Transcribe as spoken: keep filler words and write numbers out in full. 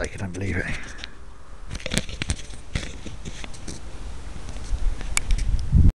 I couldn't believe it.